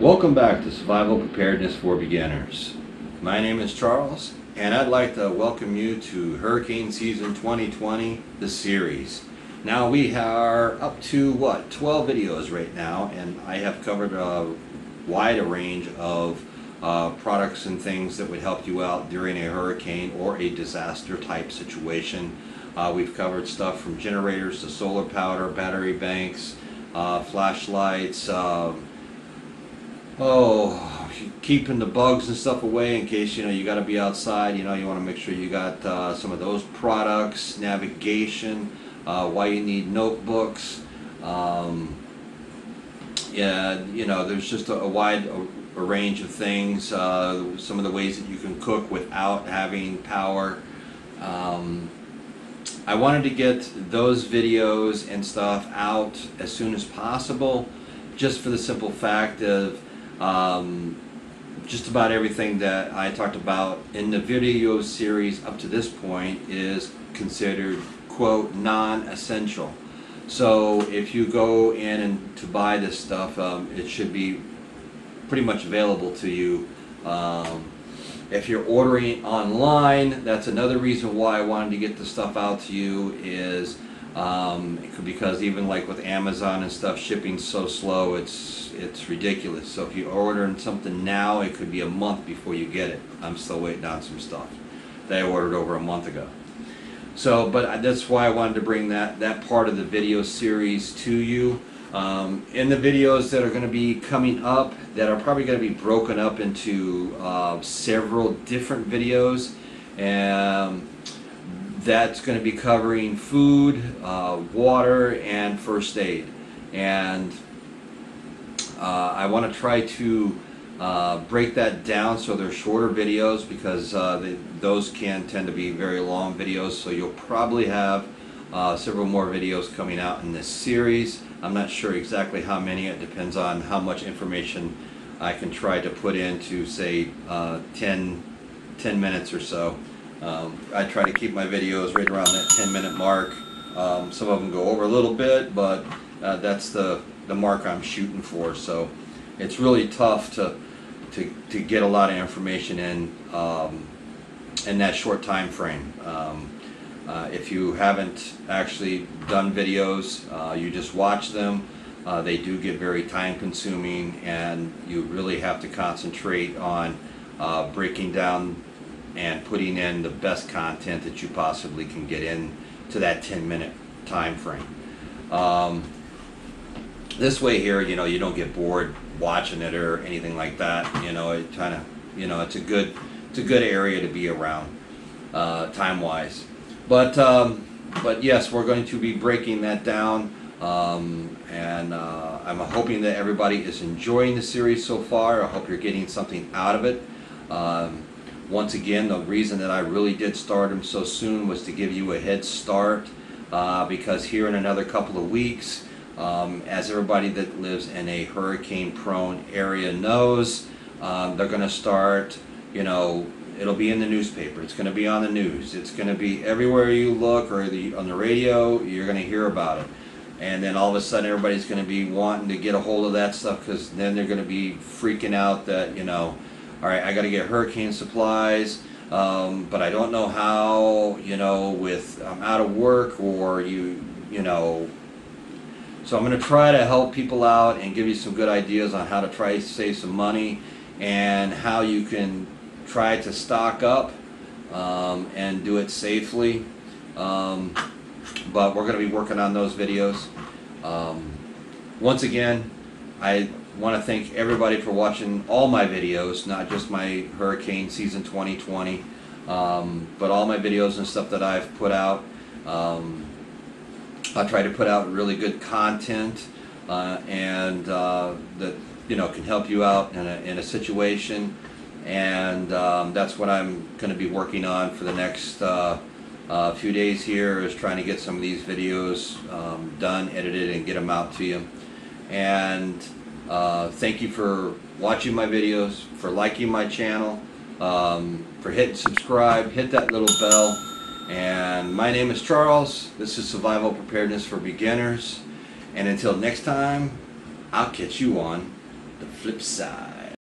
Welcome back to Survival Preparedness for Beginners. My name is Charles, and I'd like to welcome you to Hurricane Season 2020, the series. Now we are up to, 12 videos right now, and I have covered a wide range of products and things that would help you out during a hurricane or a disaster type situation. We've covered stuff from generators to solar powder, battery banks, flashlights, keeping the bugs and stuff away in case, you got to be outside. You want to make sure you got some of those products, navigation, why you need notebooks. There's just a wide range of things. Some of the ways that you can cook without having power. I wanted to get those videos and stuff out as soon as possible, just for the simple fact of just about everything that I talked about in the video series up to this point is considered, quote, non-essential. So if you go in and to buy this stuff, it should be pretty much available to you. If you're ordering online, that's another reason why I wanted to get the stuff out to you, is because even like with Amazon and stuff, shipping's so slow, it's ridiculous. So if you're ordering something now, it could be a month before you get it. I'm still waiting on some stuff that I ordered over a month ago. So, but that's why I wanted to bring that part of the video series to you. In the videos that are going to be coming up, that are probably going to be broken up into several different videos, and that's going to be covering food, water, and first aid. And I want to try to break that down so they're shorter videos, because those can tend to be very long videos. So you'll probably have several more videos coming out in this series. I'm not sure exactly how many. It depends on how much information I can try to put into, say, 10 minutes or so. I try to keep my videos right around that 10-minute mark. Some of them go over a little bit, but that's the mark I'm shooting for. So it's really tough to get a lot of information in that short time frame. If you haven't actually done videos, you just watch them. They do get very time-consuming, and you really have to concentrate on breaking down and putting in the best content that you possibly can get in to that 10-minute time frame. This way here, you don't get bored watching it or anything like that. It kind of, it's a good area to be around time-wise. But yes, we're going to be breaking that down, and I'm hoping that everybody is enjoying the series so far. I hope you're getting something out of it. Once again, the reason that I really did start them so soon was to give you a head start, because here in another couple of weeks, as everybody that lives in a hurricane-prone area knows, they're going to start, it'll be in the newspaper, it's going to be on the news, it's going to be everywhere you look, or on the radio, you're going to hear about it. And then all of a sudden everybody's going to be wanting to get a hold of that stuff, because then they're going to be freaking out that, all right, I got to get hurricane supplies, but I don't know how, with I'm out of work, or so I'm going to try to help people out and give you some good ideas on how to try to save some money, and how you can try to stock up and do it safely. But we're going to be working on those videos. Once again, I want to thank everybody for watching all my videos, not just my hurricane season 2020, but all my videos and stuff that I've put out. I try to put out really good content and that can help you out in a situation. And that's what I'm going to be working on for the next few days here, is trying to get some of these videos done, edited, and get them out to you. And thank you for watching my videos, for liking my channel, for hitting subscribe, hit that little bell. And my name is Charles. This is Survival Preparedness for Beginners. And until next time, I'll catch you on the flip side.